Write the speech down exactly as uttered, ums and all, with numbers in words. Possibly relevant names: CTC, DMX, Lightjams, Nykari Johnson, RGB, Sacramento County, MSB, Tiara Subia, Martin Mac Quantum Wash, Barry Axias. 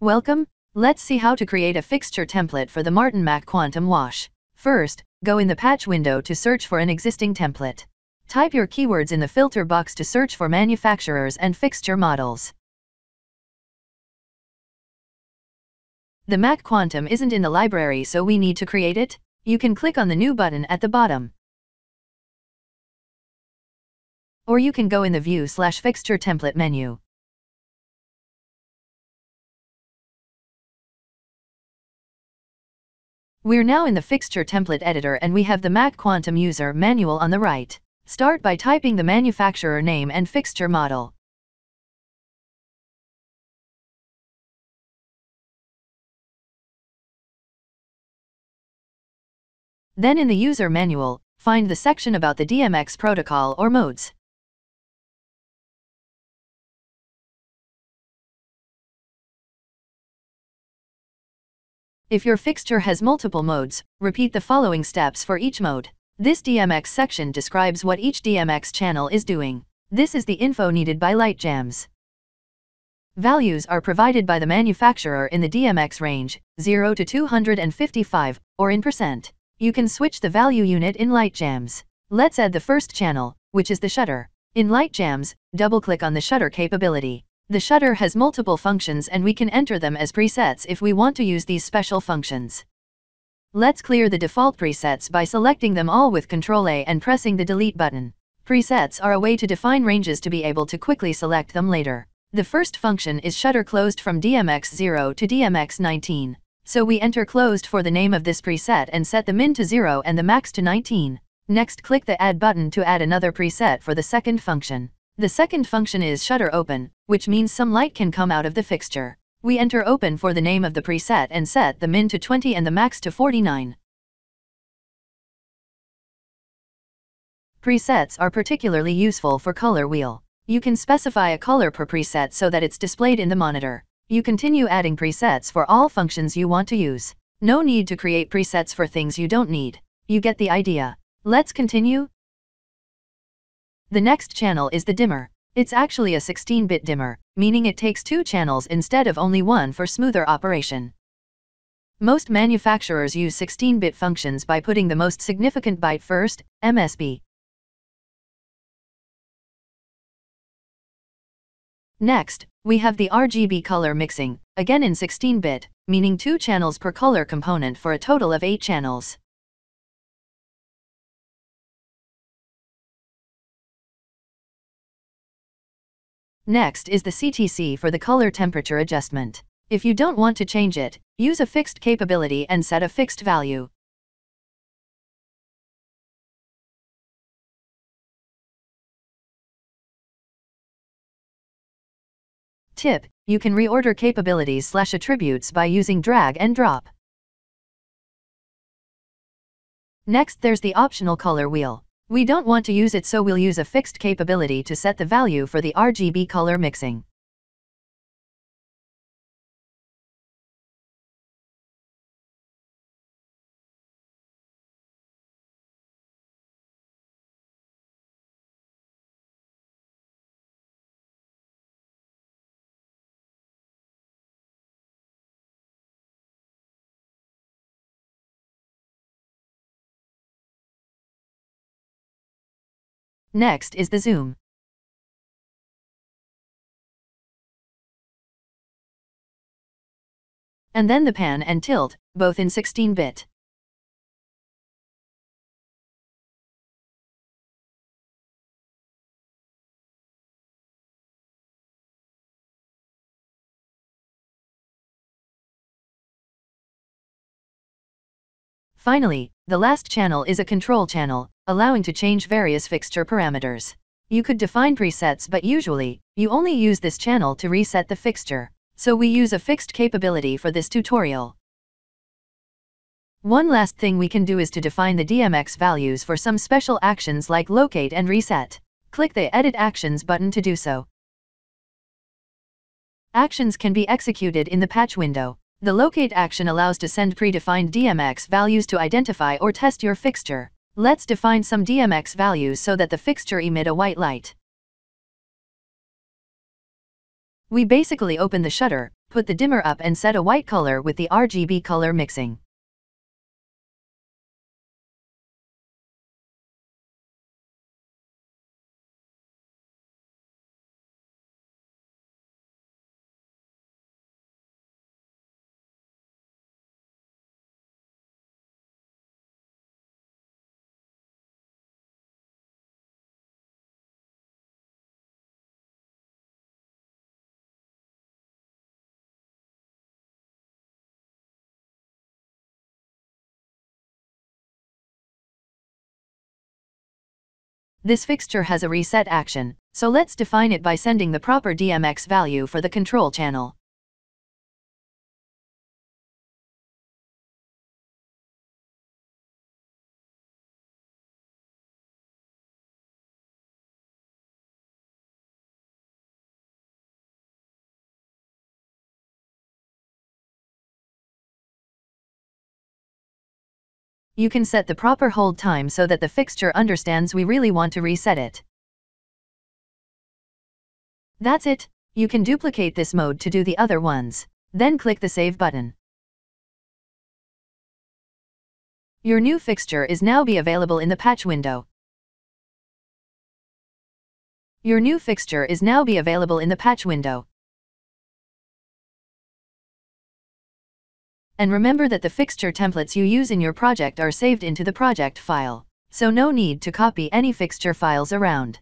Welcome, let's see how to create a fixture template for the Martin Mac Quantum Wash. First, go in the patch window to search for an existing template. Type your keywords in the filter box to search for manufacturers and fixture models. The Mac Quantum isn't in the library, so we need to create it. You can click on the New button at the bottom. Or you can go in the View slash Fixture Template menu. We're now in the fixture template editor and we have the Mac Quantum user manual on the right. Start by typing the manufacturer name and fixture model. Then in the user manual, find the section about the D M X protocol or modes. If your fixture has multiple modes, repeat the following steps for each mode. This D M X section describes what each D M X channel is doing. This is the info needed by Lightjams. Values are provided by the manufacturer in the D M X range, zero to two hundred fifty-five, or in percent. You can switch the value unit in Lightjams. Let's add the first channel, which is the shutter. In Lightjams, double-click on the shutter capability. The shutter has multiple functions and we can enter them as presets if we want to use these special functions. Let's clear the default presets by selecting them all with control A and pressing the delete button. Presets are a way to define ranges to be able to quickly select them later. The first function is shutter closed from D M X zero to D M X nineteen. So we enter closed for the name of this preset and set the min to zero and the max to nineteen. Next, click the add button to add another preset for the second function. The second function is shutter open, which means some light can come out of the fixture. We enter open for the name of the preset and set the min to twenty and the max to forty-nine. Presets are particularly useful for color wheel. You can specify a color per preset so that it's displayed in the monitor. You continue adding presets for all functions you want to use. No need to create presets for things you don't need. You get the idea. Let's continue. The next channel is the dimmer. It's actually a sixteen-bit dimmer, meaning it takes two channels instead of only one for smoother operation. Most manufacturers use sixteen-bit functions by putting the most significant byte first, M S B. Next, we have the R G B color mixing, again in sixteen-bit, meaning two channels per color component for a total of eight channels. Next is the C T C for the color temperature adjustment. If you don't want to change it, use a fixed capability and set a fixed value. Tip: you can reorder capabilities slash attributes by using drag and drop. Next, there's the optional color wheel. We don't want to use it, so we'll use a fixed capability to set the value for the R G B color mixing. Next is the zoom. And then the pan and tilt, both in sixteen-bit. Finally, the last channel is a control channel, allowing to change various fixture parameters. You could define presets, but usually, you only use this channel to reset the fixture, so we use a fixed capability for this tutorial. One last thing we can do is to define the D M X values for some special actions like locate and reset. Click the Edit Actions button to do so. Actions can be executed in the patch window. The locate action allows to send predefined D M X values to identify or test your fixture. Let's define some D M X values so that the fixture emit a white light. We basically open the shutter, Put the dimmer up and set a white color with the R G B color mixing. This fixture has a reset action, so let's define it by sending the proper D M X value for the control channel. You can set the proper hold time so that the fixture understands we really want to reset it. That's it. You can duplicate this mode to do the other ones, then click the Save button. Your new fixture is now be available in the patch window. Your new fixture is now be available in the patch window. And remember that the fixture templates you use in your project are saved into the project file, so no need to copy any fixture files around.